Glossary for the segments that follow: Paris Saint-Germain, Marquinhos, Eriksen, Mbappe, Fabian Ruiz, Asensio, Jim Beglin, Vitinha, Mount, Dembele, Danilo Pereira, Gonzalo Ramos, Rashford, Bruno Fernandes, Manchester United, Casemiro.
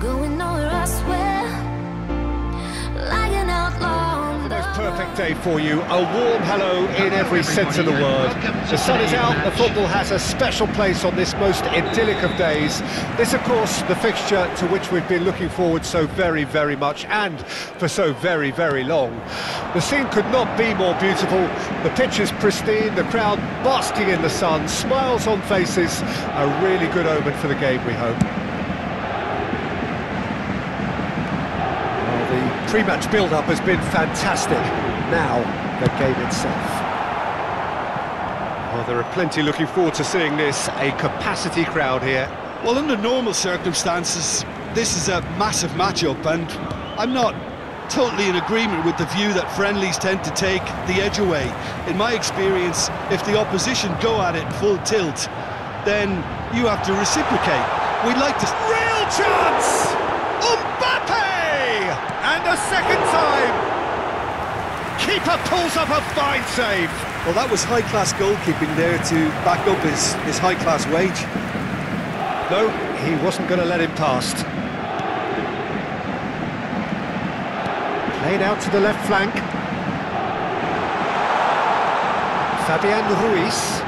going nowhere I swear, like an outlaw. The most perfect day for you, a warm hello in every sense of the word. The sun is out, the football has a special place on this most idyllic of days. This, of course, the fixture to which we've been looking forward so very, very much, and for so very, very long. The scene could not be more beautiful. The pitch is pristine, the crowd basking in the sun, smiles on faces. A really good omen for the game, we hope. Well, the pre-match build-up has been fantastic. Now, the game itself. Well, there are plenty looking forward to seeing this, a capacity crowd here. Well, under normal circumstances, this is a massive matchup, and I'm not totally in agreement with the view that friendlies tend to take the edge away. In my experience, if the opposition go at it full tilt, then you have to reciprocate. We'd like to... Real chance! Mbappe! And a second time! Keeper pulls up a fine save. Well, that was high-class goalkeeping there to back up his high-class wage. No, he wasn't going to let him past. Played out to the left flank. Fabian Ruiz.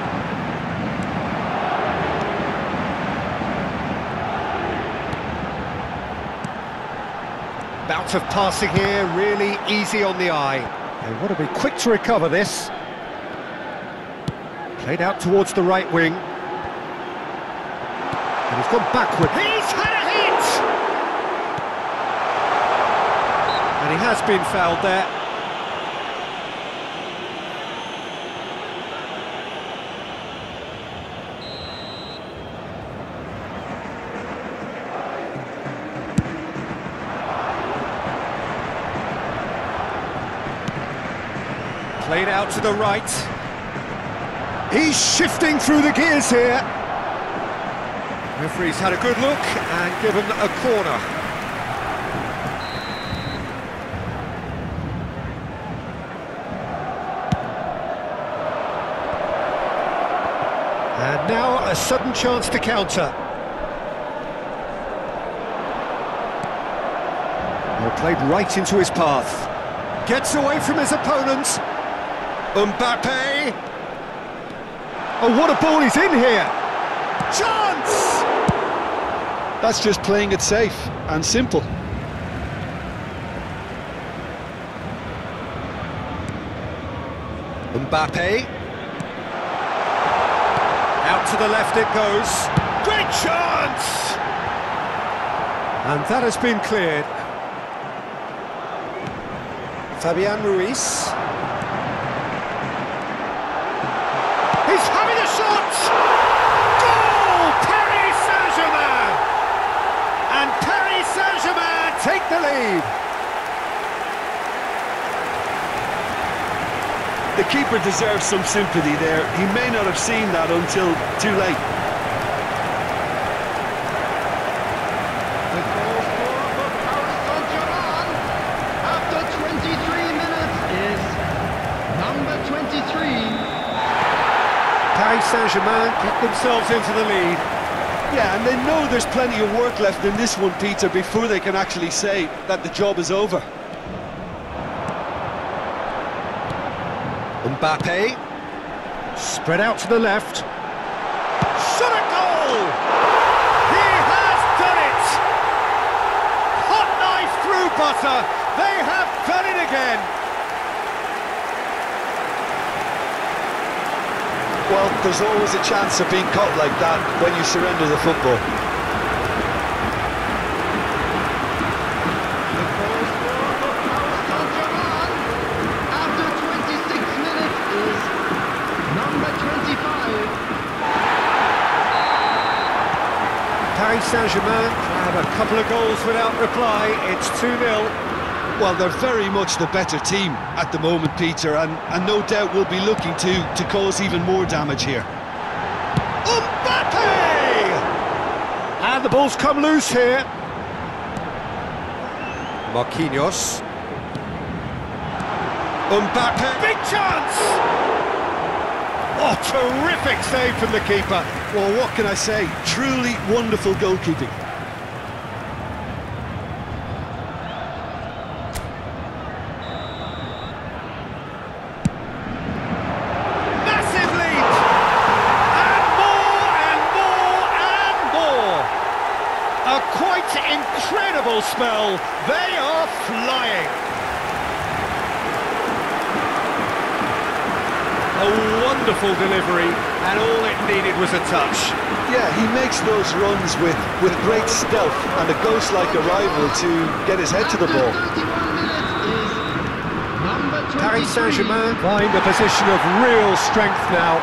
Bout of passing here, really easy on the eye. They want to be quick to recover this. Played out towards the right wing. And he's gone backward. He's had a hit! And he has been fouled there. Played out to the right. He's shifting through the gears here. Referee's had a good look and given a corner. And now a sudden chance to counter. Well, played right into his path. Gets away from his opponent. Mbappe! Oh, what a ball he's in here! Chance! That's just playing it safe and simple. Mbappe. Out to the left it goes. Great chance! And that has been cleared. Fabian Ruiz. Shot! Goal! Paris Saint-Germain! And Paris Saint-Germain take the lead! The keeper deserves some sympathy there. He may not have seen that until too late. The goal for Paris Saint-Germain after 23 minutes is number 23. Paris Saint-Germain get themselves into the lead. Yeah, and they know there's plenty of work left in this one, Peter, before they can actually say that the job is over. Mbappe. Spread out to the left. Shot a goal! He has done it! Hot knife through butter. They have done it again. Well, there's always a chance of being caught like that when you surrender the football. The goal scorer for Paris Saint-Germain after 26 minutes is number 25. Paris Saint-Germain have a couple of goals without reply. It's 2-0. Well, they're very much the better team at the moment, Peter, and no doubt will be looking to cause even more damage here. Mbappe! And the ball's come loose here. Marquinhos. Mbappe. Big chance! Oh, terrific save from the keeper. Well, what can I say? Truly wonderful goalkeeping. Incredible spell, they are flying. A wonderful delivery, and all it needed was a touch. Yeah, he makes those runs with great stealth and a ghost-like arrival to get his head to the ball. Paris Saint-Germain find a position of real strength now.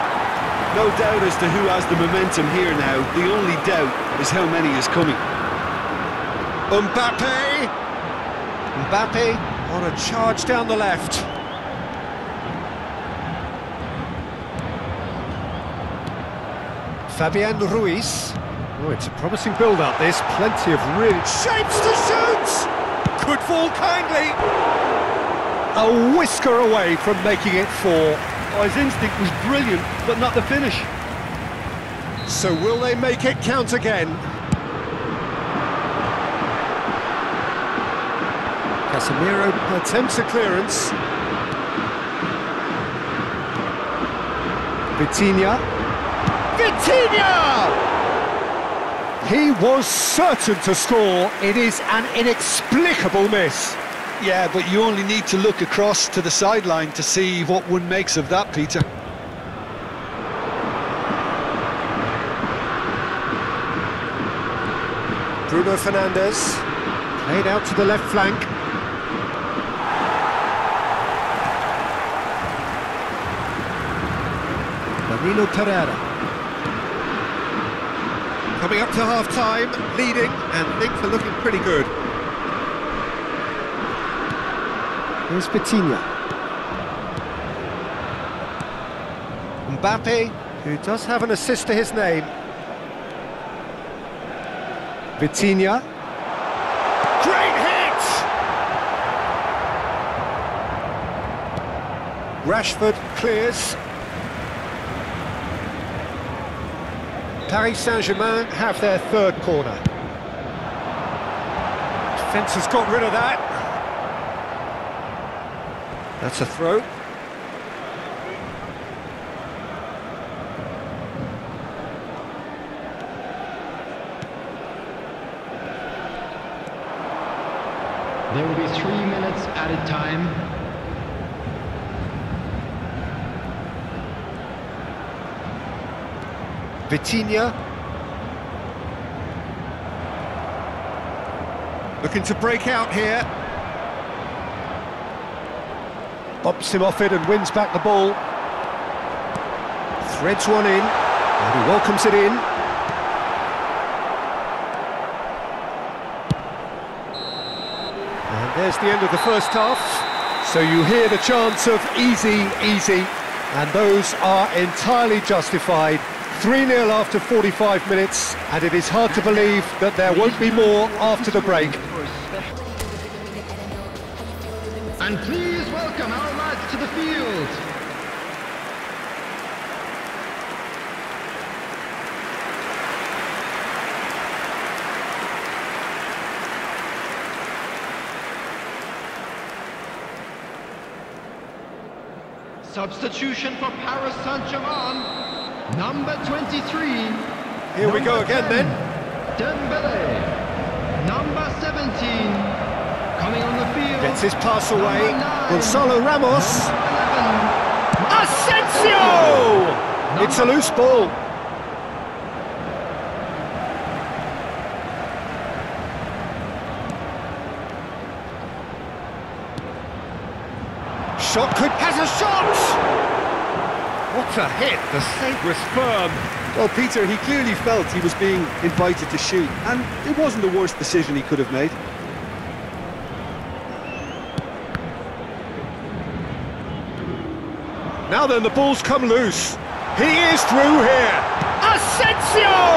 No doubt as to who has the momentum here now. The only doubt is how many is coming. Mbappe on a charge down the left. Fabian Ruiz. Oh, it's a promising build-up. There's plenty of really shapes to shoot. Could fall kindly. A whisker away from making it four. Oh, his instinct was brilliant, but not the finish. So will they make it count again? Casemiro attempts a clearance. Vitinha. Vitinha! He was certain to score. It is an inexplicable miss. Yeah, but you only need to look across to the sideline to see what one makes of that, Peter. Bruno Fernandes. Played out to the left flank. Danilo Pereira. Coming up to half-time, leading, and things are looking pretty good. Here's Vitinha. Mbappe, who does have an assist to his name. Vitinha. Great hit! Rashford clears. Paris Saint-Germain have their third corner. Defence has got rid of that. That's a throw. There will be 3 minutes added time. Vitinha. Looking to break out here. Bops him off it and wins back the ball. Threads one in, and he welcomes it in. And there's the end of the first half. So you hear the chants of easy, easy, and those are entirely justified. 3-0 after 45 minutes, and it is hard to believe that there won't be more after the break. And please welcome our lads to the field. Substitution for Paris Saint-Germain. Number 23. Here we go again then. Dembele. Number 17. Coming on the field. Gets his pass away. Gonzalo Ramos. Asensio! It's a loose ball. Shot could has a shot! What a hit! The save was firm. Well, Peter, he clearly felt he was being invited to shoot, and it wasn't the worst decision he could have made. Now then, the ball's come loose. He is through here. Asensio!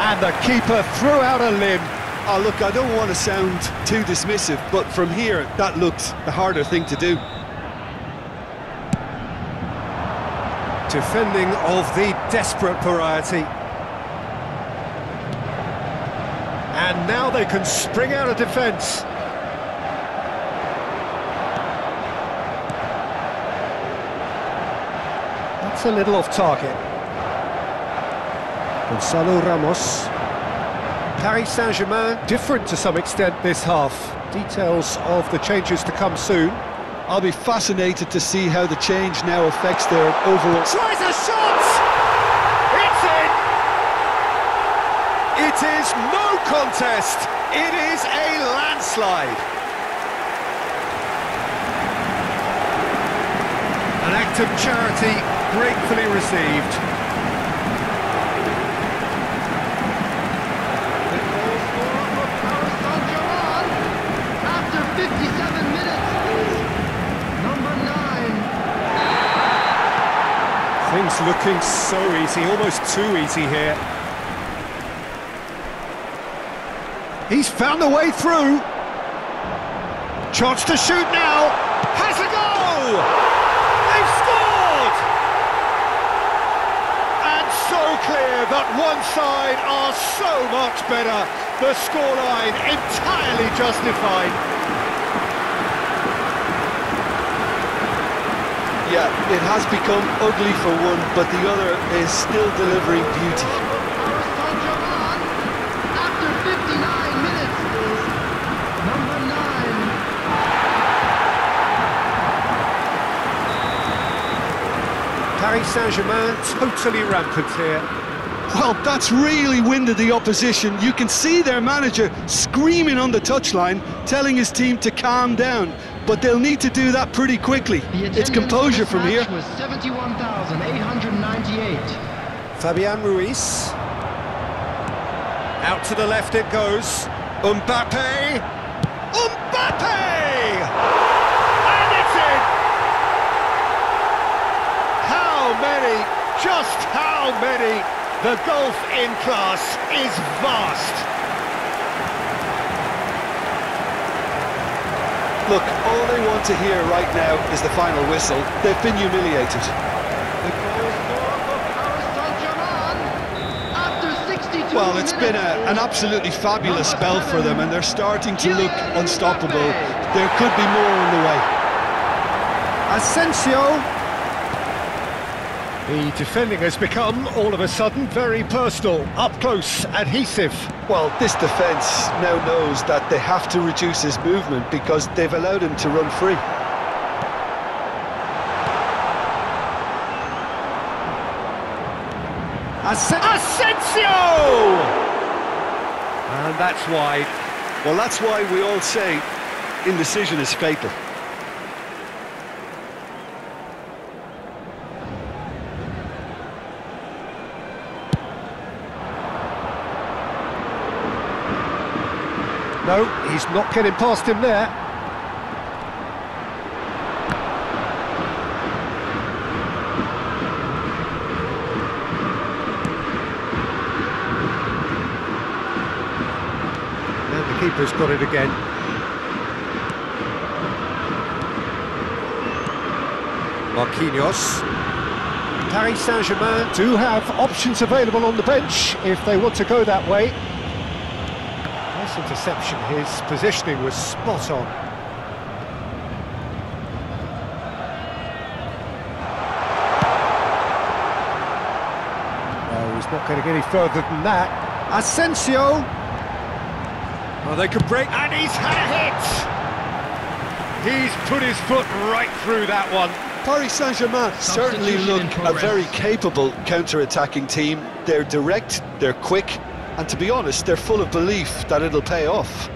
And the keeper threw out a limb. Oh, look, I don't want to sound too dismissive, but from here, that looks the harder thing to do. Defending of the desperate variety. And now they can spring out of defence. That's a little off target. Gonzalo Ramos. Paris Saint-Germain, different to some extent this half. Details of the changes to come soon. I'll be fascinated to see how the change now affects their overall... Tries a shot! It's in! It is no contest! It is a landslide! An act of charity gratefully received. Things looking so easy, almost too easy here. He's found a way through. Chance to shoot now. Has a goal! They've scored! And so clear that one side are so much better. The scoreline entirely justified. Yeah, it has become ugly for one, but the other is still delivering beauty. After 59 minutes, number 9. Paris Saint-Germain totally rampant here. Well, that's really winded the opposition. You can see their manager screaming on the touchline, telling his team to calm down. But they'll need to do that pretty quickly. It's composure from here. Was 71,898. Fabian Ruiz. Out to the left it goes. Mbappe. Mbappe! And it's in! How many, just how many? The gulf in class is vast. Look, all they want to hear right now is the final whistle. They've been humiliated. The goal scorer for Paris Saint-Germain after 62 minutes. Well, it's been an absolutely fabulous spell for them, and they're starting to look unstoppable. There could be more on the way. Asensio. The defending has become, all of a sudden, very personal, up close, adhesive. Well, this defence now knows that they have to reduce his movement because they've allowed him to run free. Asensio! And that's why... Well, that's why we all say indecision is fatal. No, he's not getting past him there. And the keeper's got it again. Marquinhos. Paris Saint-Germain do have options available on the bench if they want to go that way. Interception, his positioning was spot on. No, he's not going to get any further than that. Asensio! Oh, they could break, and he's had a hit! He's put his foot right through that one. Paris Saint-Germain certainly look a very capable counter-attacking team. They're direct, they're quick. And to be honest, they're full of belief that it'll pay off.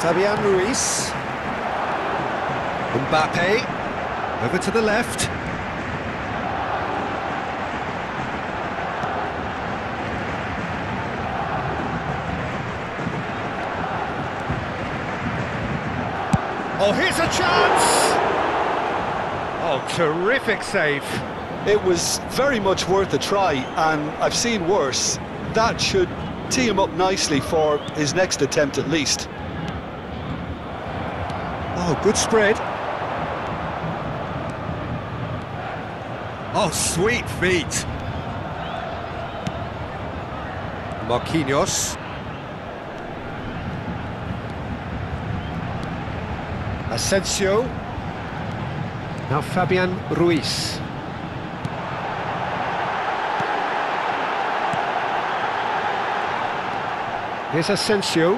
Fabian Ruiz. Mbappe. Over to the left. Oh, here's a chance! Oh, terrific save. It was very much worth a try, and I've seen worse. That should tee him up nicely for his next attempt at least. Oh, good spread. Oh, sweet feet. Marquinhos. Asensio. Now Fabian Ruiz. Here's Asensio.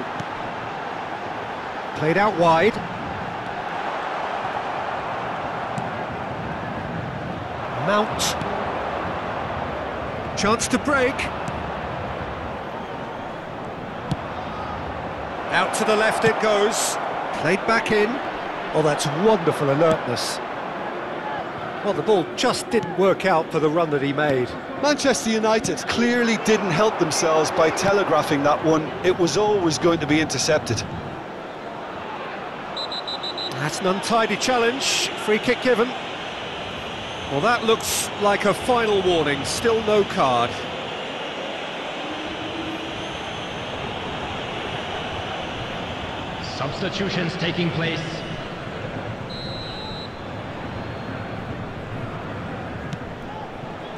Played out wide. Mount. Chance to break. Out to the left it goes. Played back in. Oh, that's wonderful alertness. Well, the ball just didn't work out for the run that he made. Manchester United clearly didn't help themselves by telegraphing that one. It was always going to be intercepted. That's an untidy challenge. Free kick given. Well, that looks like a final warning. Still no card. Substitutions taking place.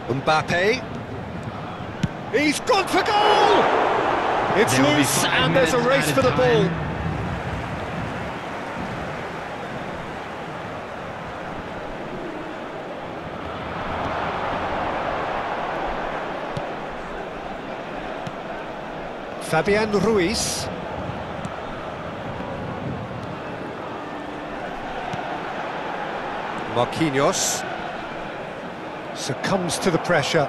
Mbappe. He's gone for goal! It's loose and there's a race for the ball. Fabian Ruiz. Marquinhos succumbs to the pressure.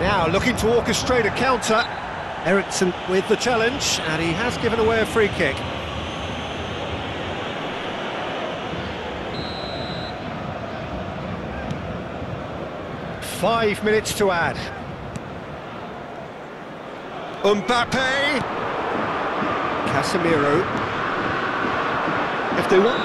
Now looking to orchestrate a counter. Eriksen with the challenge, and he has given away a free kick. Five minutes to add. Mbappe. Casemiro. If they want.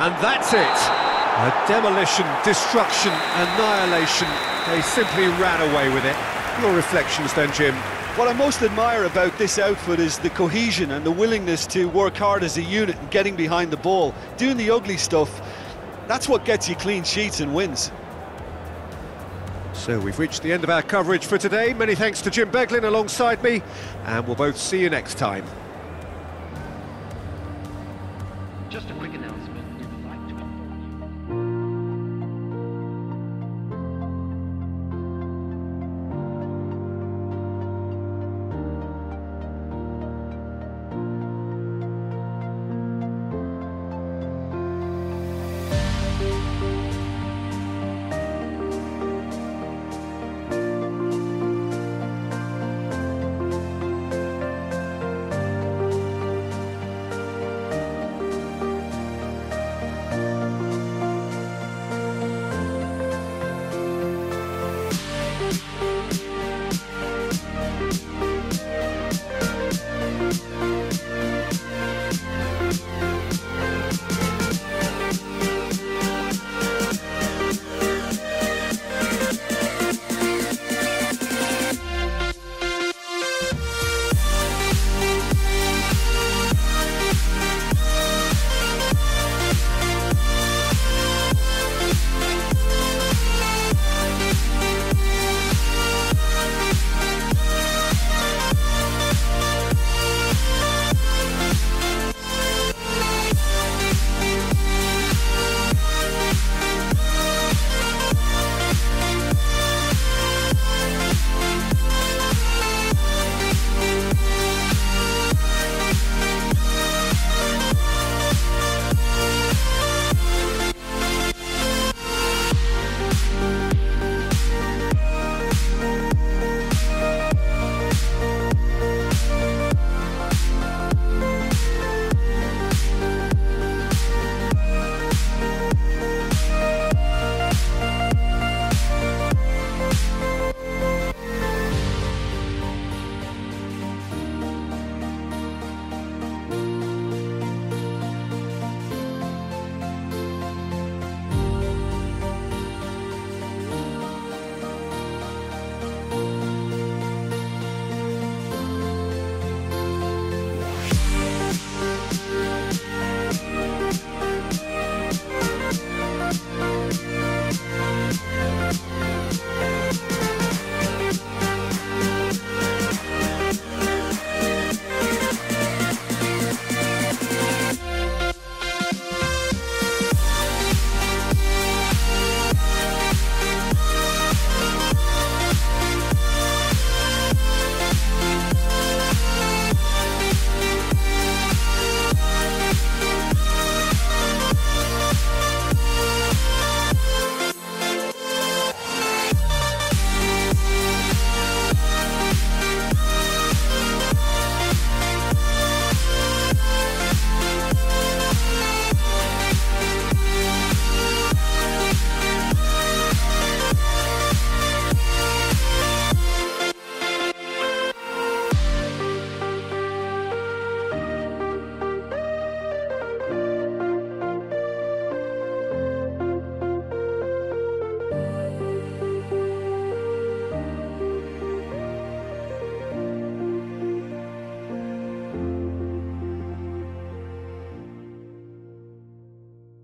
And that's it. A demolition, destruction, annihilation. They simply ran away with it. Your reflections then, Jim. What I most admire about this outfit is the cohesion and the willingness to work hard as a unit and getting behind the ball, doing the ugly stuff. That's what gets you clean sheets and wins. So we've reached the end of our coverage for today. Many thanks to Jim Beglin alongside me, and we'll both see you next time.